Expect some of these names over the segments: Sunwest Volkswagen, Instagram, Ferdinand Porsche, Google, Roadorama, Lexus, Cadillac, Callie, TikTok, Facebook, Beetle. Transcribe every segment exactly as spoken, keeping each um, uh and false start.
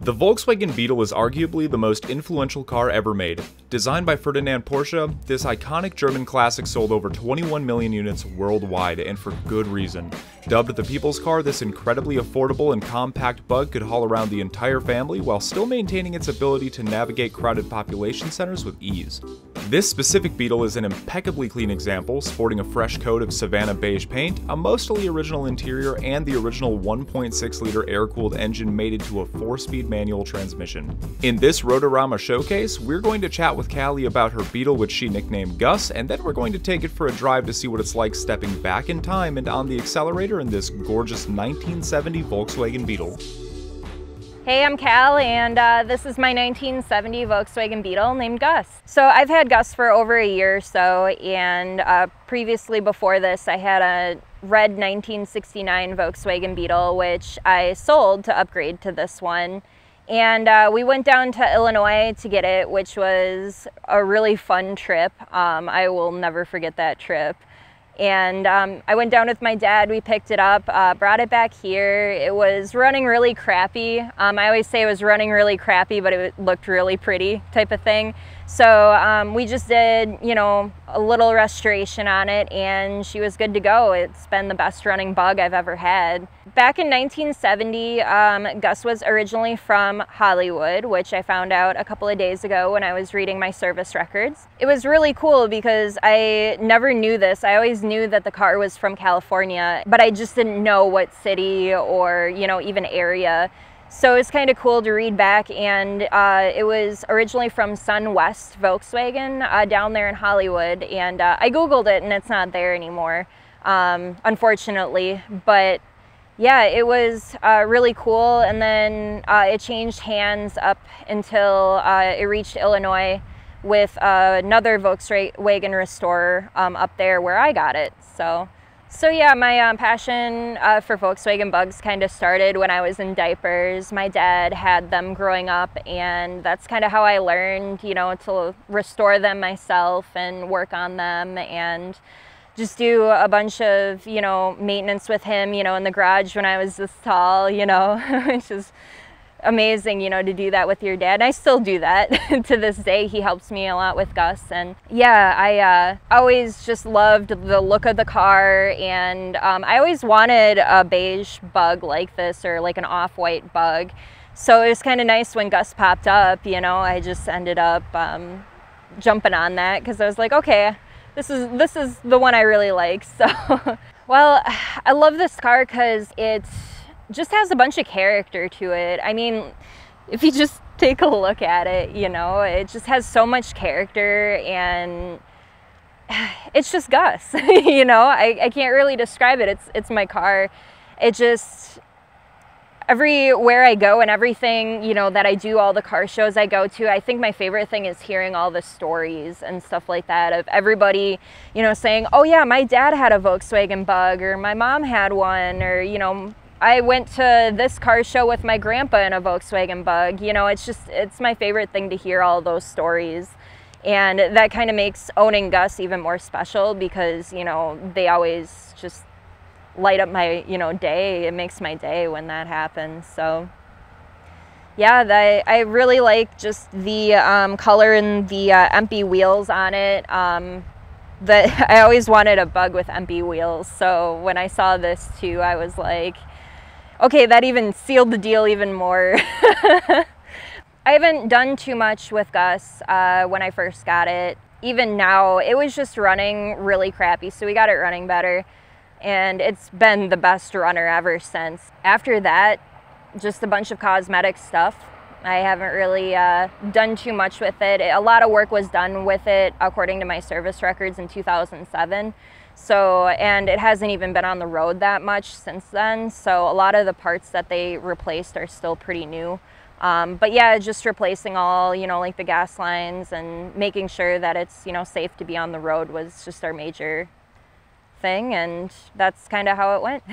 The Volkswagen Beetle is arguably the most influential car ever made. Designed by Ferdinand Porsche, this iconic German classic sold over twenty-one million units worldwide, and for good reason. Dubbed the people's car, this incredibly affordable and compact bug could haul around the entire family while still maintaining its ability to navigate crowded population centers with ease. This specific Beetle is an impeccably clean example, sporting a fresh coat of Savannah beige paint, a mostly original interior, and the original one point six liter air-cooled engine mated to a four-speed manual transmission. In this Rotorama showcase, we're going to chat with Callie about her Beetle, which she nicknamed Gus, and then we're going to take it for a drive to see what it's like stepping back in time and on the accelerator in this gorgeous nineteen seventy Volkswagen Beetle. Hey, I'm Callie, and uh, this is my nineteen seventy Volkswagen Beetle named Gus. So I've had Gus for over a year or so, and uh, previously before this I had a red nineteen sixty-nine Volkswagen Beetle, which I sold to upgrade to this one. And uh, we went down to Illinois to get it, which was a really fun trip. Um, I will never forget that trip. And um, I went down with my dad, we picked it up, uh, brought it back here. It was running really crappy. Um, I always say it was running really crappy, but it looked really pretty type of thing. So um, we just did, you know, a little restoration on it, and she was good to go. It's been the best running bug I've ever had. Back in nineteen seventy, um, Gus was originally from Hollywood, which I found out a couple of days ago when I was reading my service records. It was really cool because I never knew this. I always knew that the car was from California, but I just didn't know what city or, you know, even area. So it's kind of cool to read back, and uh, it was originally from Sunwest Volkswagen uh, down there in Hollywood, and uh, I Googled it and it's not there anymore, um, unfortunately. But yeah, it was uh, really cool, and then uh, it changed hands up until uh, it reached Illinois with uh, another Volkswagen restorer um, up there where I got it. So. So yeah, my um, passion uh, for Volkswagen bugs kind of started when I was in diapers. My dad had them growing up, and that's kind of how I learned, you know, to restore them myself and work on them and just do a bunch of, you know, maintenance with him, you know, in the garage when I was this tall, you know, which is amazing, you know, to do that with your dad. And I still do that to this day. He helps me a lot with Gus, and yeah, I uh, always just loved the look of the car, and um, I always wanted a beige bug like this, or like an off-white bug. So it was kind of nice when Gus popped up, you know, I just ended up um, jumping on that because I was like, okay, this is, this is the one I really like. So, well, I love this car because it's just has a bunch of character to it. I mean, if you just take a look at it, you know, it just has so much character, and it's just Gus. You know, I, I can't really describe it. It's, it's my car. It just, everywhere I go and everything, you know, that I do, all the car shows I go to, I think my favorite thing is hearing all the stories and stuff like that of everybody, you know, saying, oh yeah, my dad had a Volkswagen bug, or my mom had one, or, you know, I went to this car show with my grandpa in a Volkswagen bug. You know, it's just, it's my favorite thing to hear all those stories. And that kind of makes owning Gus even more special because, you know, they always just light up my, you know, day. It makes my day when that happens. So yeah, that, I really like just the um, color and the uh, M P wheels on it. Um, that I always wanted a bug with M P wheels. So when I saw this too, I was like, okay, that even sealed the deal even more. I haven't done too much with Gus uh, when I first got it. Even now, it was just running really crappy, so we got it running better. And it's been the best runner ever since. After that, just a bunch of cosmetic stuff. I haven't really uh, done too much with it. A lot of work was done with it, according to my service records, in two thousand seven. So, and it hasn't even been on the road that much since then. So a lot of the parts that they replaced are still pretty new. Um, but yeah, just replacing all, you know, like the gas lines and making sure that it's, you know, safe to be on the road was just our major thing, and that's kind of how it went.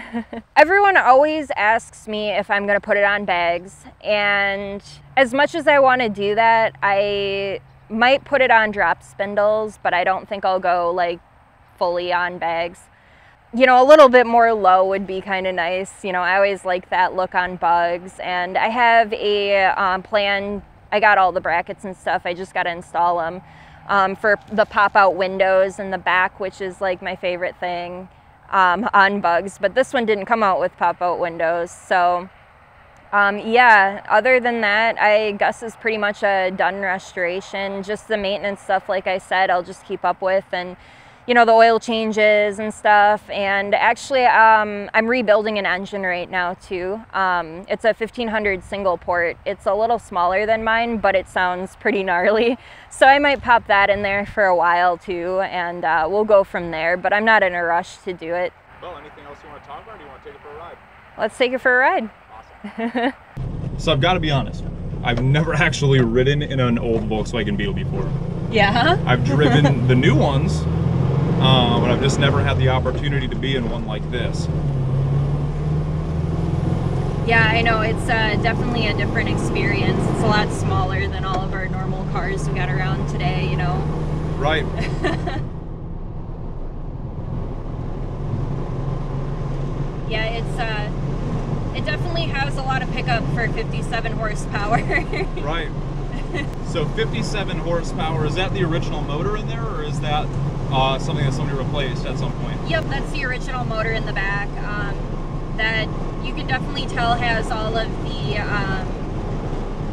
Everyone always asks me if I'm gonna put it on bags, and as much as I want to do that, I might put it on drop spindles, but I don't think I'll go like fully on bags. you know, a little bit more low would be kind of nice. You know, I always like that look on bugs. And I have a um, plan. I got all the brackets and stuff. I just got to install them um, for the pop-out windows in the back, which is like my favorite thing um, on bugs. But this one didn't come out with pop-out windows. So um, yeah, other than that, I guess is pretty much a done restoration. Just the maintenance stuff, like I said, I'll just keep up with, and you know, the oil changes and stuff. And actually, um, I'm rebuilding an engine right now too. Um, it's a fifteen hundred single port. It's a little smaller than mine, but it sounds pretty gnarly. So I might pop that in there for a while too, and uh, we'll go from there, but I'm not in a rush to do it. Well, anything else you want to talk about, or do you want to take it for a ride? Let's take it for a ride. Awesome. So I've got to be honest, I've never actually ridden in an old Volkswagen Beetle before. Yeah? I've driven the new ones, Uh, but I've just never had the opportunity to be in one like this. Yeah, I know. It's uh, definitely a different experience. It's a lot smaller than all of our normal cars we got around today, you know. Right. Yeah, it's uh, it definitely has a lot of pickup for fifty-seven horsepower. Right. So fifty-seven horsepower, is that the original motor in there, or is that Uh, something that somebody replaced at some point? Yep, that's the original motor in the back. Um, that you can definitely tell has all of the um,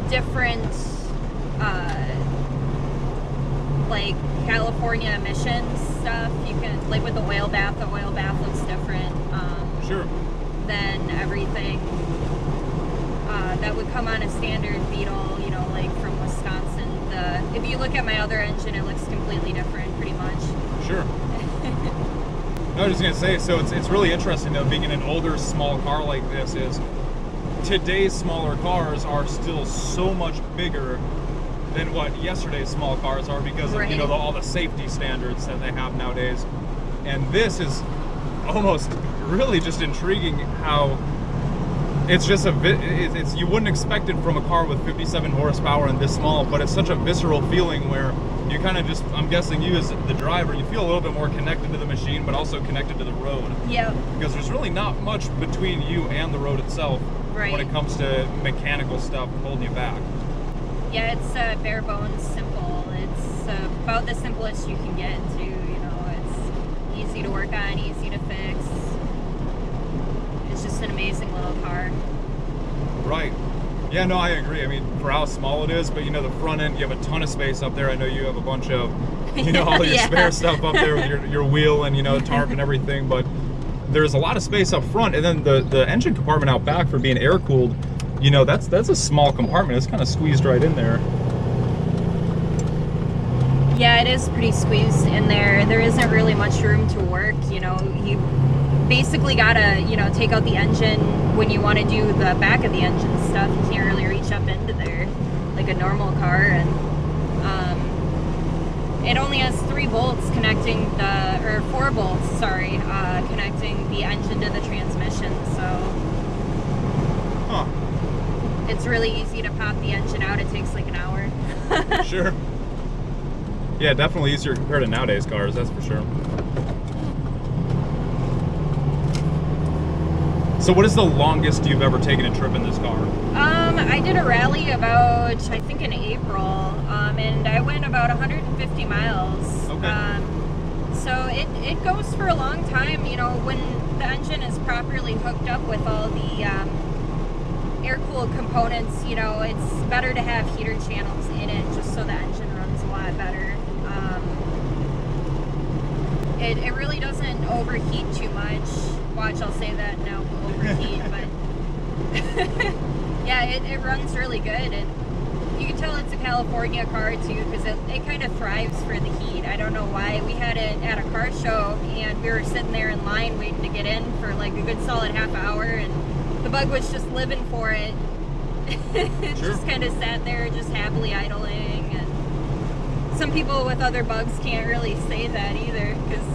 different uh, like California emissions stuff. You can, like with the oil bath, the oil bath looks different. Um, sure. Than everything uh, that would come on a standard Beetle, you know, like from Wisconsin. The, if you look at my other engine, it looks completely different, pretty much. Sure. I was just gonna say, so it's, it's really interesting though, being in an older small car like this, is today's smaller cars are still so much bigger than what yesterday's small cars are, because right. of, you know, the, all the safety standards that they have nowadays. And this is almost really just intriguing how it's just a bit, it's, it's you wouldn't expect it from a car with fifty-seven horsepower and this small, but it's such a visceral feeling where you kind of just, I'm guessing you as the driver, you feel a little bit more connected to the machine, but also connected to the road. Yeah. Because there's really not much between you and the road itself, right. when it comes to mechanical stuff holding you back. Yeah, it's uh, bare bones simple. It's uh, about the simplest you can get to, you know, it's easy to work on, easy to fix. It's just an amazing little car. Right. Yeah, no, I agree. I mean, for how small it is, but you know, the front end, you have a ton of space up there. I know you have a bunch of, you know, all your yeah. spare stuff up there with your, your wheel and, you know, tarp and everything, but there's a lot of space up front. And then the, the engine compartment out back for being air cooled, you know, that's, that's a small compartment. It's kind of squeezed right in there. Yeah, it is pretty squeezed in there. There isn't really much room to work. You know, you basically gotta, you know, take out the engine when you want to do the back of the engine stuff. You can't really reach up into there like a normal car. And um, it only has three bolts connecting the, or four bolts, sorry, uh, connecting the engine to the transmission. So huh. It's really easy to pop the engine out. It takes like an hour. Sure. Yeah, definitely easier compared to nowadays cars, that's for sure. So what is the longest you've ever taken a trip in this car? Um, I did a rally about, I think in April, um, and I went about one hundred fifty miles. Okay. Um, so it, it goes for a long time, you know, when the engine is properly hooked up with all the um, air-cooled components, you know, it's better to have heater channels in it just so the engine runs a lot better. Um, it, it really doesn't overheat too much. Watch, I'll say that now. Overheat, but yeah, it, it runs really good, and you can tell it's a California car too, because it, it kind of thrives for the heat. I don't know why. We had it at a car show, and we were sitting there in line waiting to get in for like a good solid half hour, and the bug was just living for it. It sure. Just kind of sat there, just happily idling. And some people with other bugs can't really say that either, because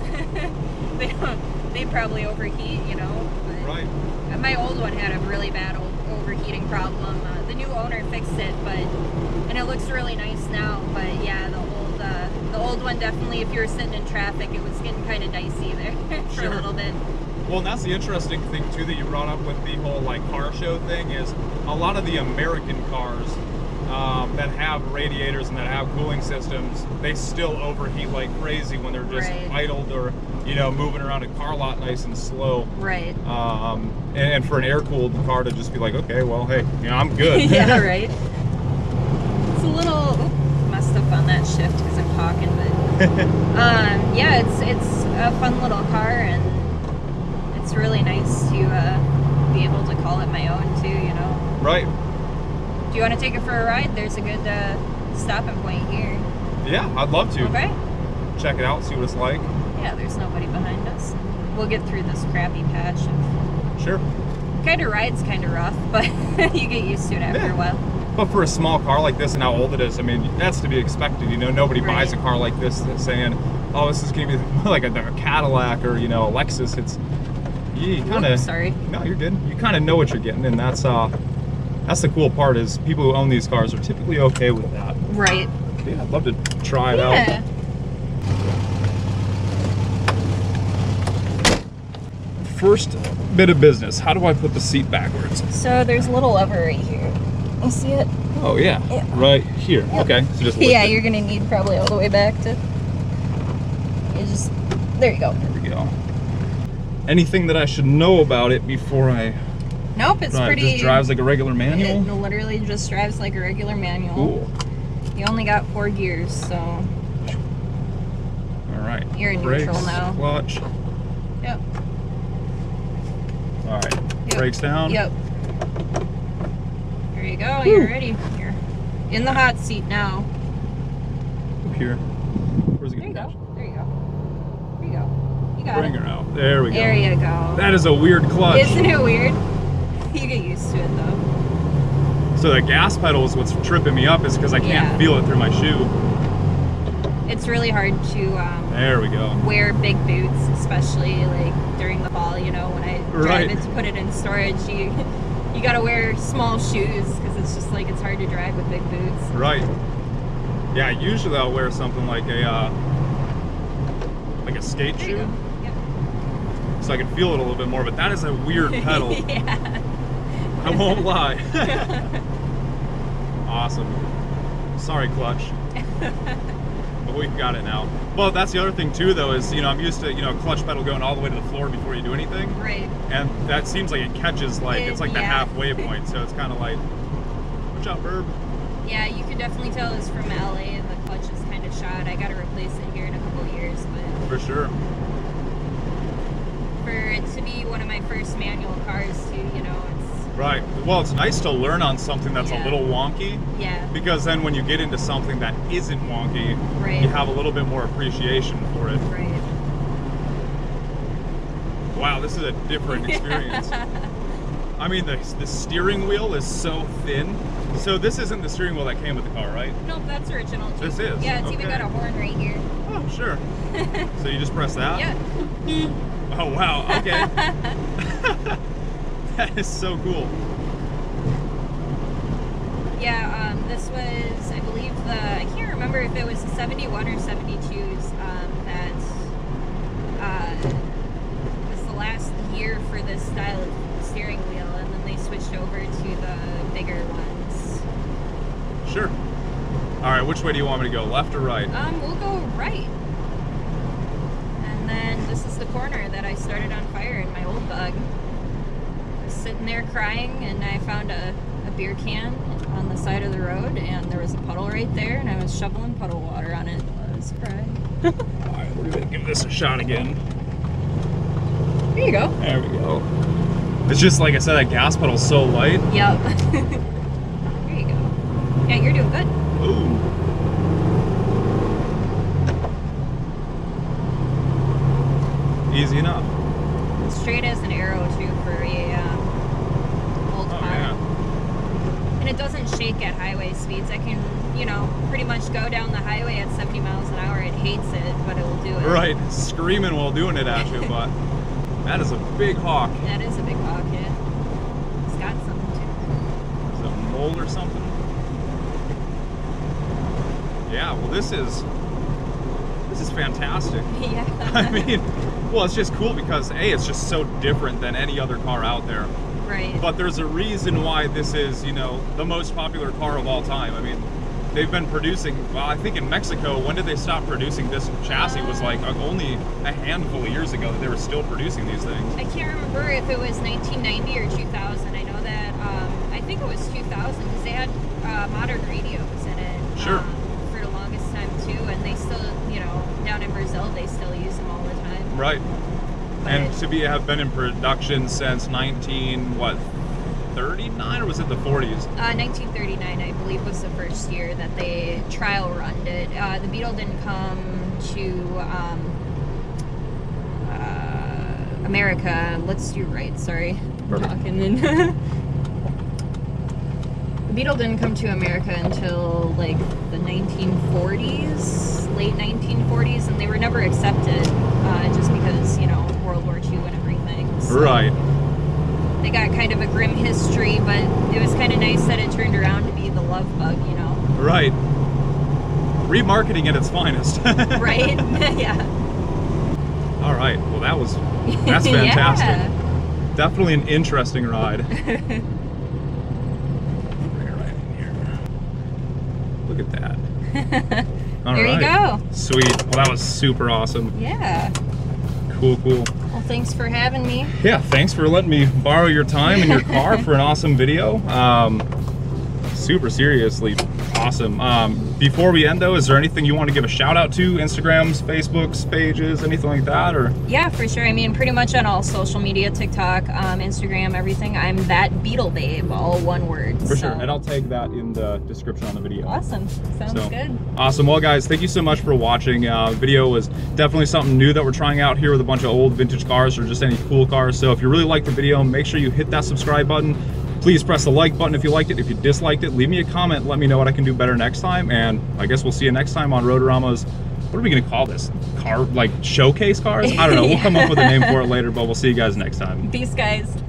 they don't. They probably overheat, you know. But right. My old one had a really bad old overheating problem. Uh, the new owner fixed it, but and it looks really nice now. But yeah, the old uh, The old one, definitely, if you were sitting in traffic, it was getting kind of dicey there for sure. a little bit. Well, and that's the interesting thing, too, that you brought up with the whole, like, car show thing is a lot of the American cars um, that have radiators and that have cooling systems, they still overheat like crazy when they're just right. idled or, you know, moving around a car lot nice and slow. Right. Um, and, and for an air-cooled car to just be like, okay, well, hey, you know, I'm good. Yeah, right. It's a little... Oops, messed up on that shift because I'm talking, but... um, yeah, it's, it's a fun little car, and it's really nice to uh, be able to call it my own too, you know. Right. Do you want to take it for a ride? There's a good uh, stopping point here. Yeah, I'd love to. Okay. Check it out, see what it's like. Yeah, there's nobody behind us. We'll get through this crappy patch. Of... Sure. Kind of ride's kind of rough, but you get used to it after yeah. a while. But for a small car like this and how old it is, I mean, that's to be expected. You know, nobody right. buys a car like this saying, oh, this is going to be like a, a Cadillac or, you know, a Lexus. It's... You kind of sorry. No, you're good. You kind of know what you're getting, and that's uh, that's the cool part is people who own these cars are typically okay with that. Right. Yeah, I'd love to try it yeah. out. First bit of business. How do I put the seat backwards? So there's a little lever right here. You see it? Oh yeah. yeah. Right here. Yep. Okay. So just yeah, it. You're gonna need probably all the way back to. You just there you go. There we go. Anything that I should know about it before I... Nope, it's drive. pretty... It just drives like a regular manual? It literally just drives like a regular manual. Cool. You only got four gears, so... Alright. You're in brakes, neutral now. Clutch. Yep. Alright. Yep. Brakes down. Yep. There you go. Woo. You're ready. You're in the hot seat now. Up here. Where's it going? There you go. There you go. There you go. Got Bring it. her out. There we go. There you go. That is a weird clutch. Isn't it weird? You get used to it though. So the gas pedal is what's tripping me up is because I can't yeah. feel it through my shoe. It's really hard to um, there we go. wear big boots, especially like during the fall, you know, when I right. drive it to put it in storage. You you got to wear small shoes because it's just like it's hard to drive with big boots. Right. Yeah, usually I'll wear something like a, uh, like a skate there shoe. So I can feel it a little bit more, but that is a weird pedal. yeah. I won't lie. Awesome. Sorry, clutch. But we've got it now. Well, that's the other thing too, though, is, you know, I'm used to, you know, clutch pedal going all the way to the floor before you do anything. Right. And that seems like it catches, like, it, it's like yeah. the halfway point, so it's kind of like, watch out, Burb. Yeah, you could definitely tell it's from L A, and the clutch is kind of shot. I got to replace it here in a couple years, but. For sure. For it to be one of my first manual cars too, you know, it's... Right. Well, it's nice to learn on something that's yeah. a little wonky. Yeah. Because then when you get into something that isn't wonky, right. you have a little bit more appreciation for it. Right. Wow, this is a different experience. I mean, the, the steering wheel is so thin. So this isn't the steering wheel that came with the car, right? Nope, that's original too. This is? Yeah, it's okay. even got a horn right here. Oh, sure. So you just press that? Yeah. Oh wow, okay. That is so cool. Yeah, um, this was, I believe, the, I can't remember if it was the seventy-one or seventy-twos um, that, uh, was the last year for this style of steering wheel, and then they switched over to the bigger ones. Sure. Alright, which way do you want me to go, left or right? Um, we'll go right. And then this is the corner that I started on fire in my old bug. I was sitting there crying, and I found a, a beer can on the side of the road, and there was a puddle right there, and I was shoveling puddle water on it. I was crying. Alright, we're gonna give this a shot again. There you go. There we go. It's just, like I said, that gas pedal's so light. Yep. There you go. Yeah, you're doing good. Ooh. Easy enough. Straight as an arrow too for a um, old car. Oh, yeah. And it doesn't shake at highway speeds. I can, you know, pretty much go down the highway at seventy miles an hour. It hates it, but it will do it. Right, screaming while doing it at you, but that is a big hawk. That is a big hawk, yeah. It's got something too. Is it a mole or something? Yeah, well this is this is fantastic. Yeah. I mean, well, it's just cool because A, it's just so different than any other car out there. Right. But there's a reason why this is, you know, the most popular car of all time. I mean, they've been producing, well, I think in Mexico, when did they stop producing this chassis? It was like only a handful of years ago that they were still producing these things. I can't remember if it was nineteen ninety or two thousand. I know that, um, I think it was two thousand because they had uh, modern radios in it. Sure. Um, for the longest time too, and they still, you know, down in Brazil, they still use them all the time. Right. But and to be have been in production since nineteen, what, thirty-nine, or was it the forties? Uh, nineteen thirty-nine, I believe, was the first year that they trial runned it. Uh, the Beetle didn't come to um, uh, America. Let's do right. Sorry, talking in. The Beetle didn't come to America until like the nineteen forties, late nineteen forties, and they were never accepted uh, just because, you know, World War Two and everything. So. Right. They got kind of a grim history, but it was kind of nice that it turned around to be the love bug, you know? Right. Remarketing at its finest. Right? Yeah. All right. Well, that was, that's fantastic. Yeah. Definitely an interesting ride. Bring it right in here. Look at that. All there right. There you go. Sweet. Well, that was super awesome. Yeah. Cool, cool. Well, thanks for having me. Yeah, thanks for letting me borrow your time and your car for an awesome video. Um, super seriously awesome. Um, before we end though, is there anything you want to give a shout out to? Instagrams, Facebooks, pages, anything like that? Or yeah, for sure. I mean, pretty much on all social media, TikTok, um, Instagram, everything. I'm that Beetle Babe, all one word. For so. sure, and I'll tag that in the description on the video. Awesome, sounds so, good. Awesome, well guys, thank you so much for watching. Uh, the video was definitely something new that we're trying out here with a bunch of old vintage cars or just any cool cars. So if you really liked the video, make sure you hit that subscribe button. Please press the like button if you liked it. If you disliked it, leave me a comment. Let me know what I can do better next time. And I guess we'll see you next time on Roadorama's, what are we gonna call this? Car, like showcase cars? I don't know, we'll come up with a name for it later, but we'll see you guys next time. Peace, guys.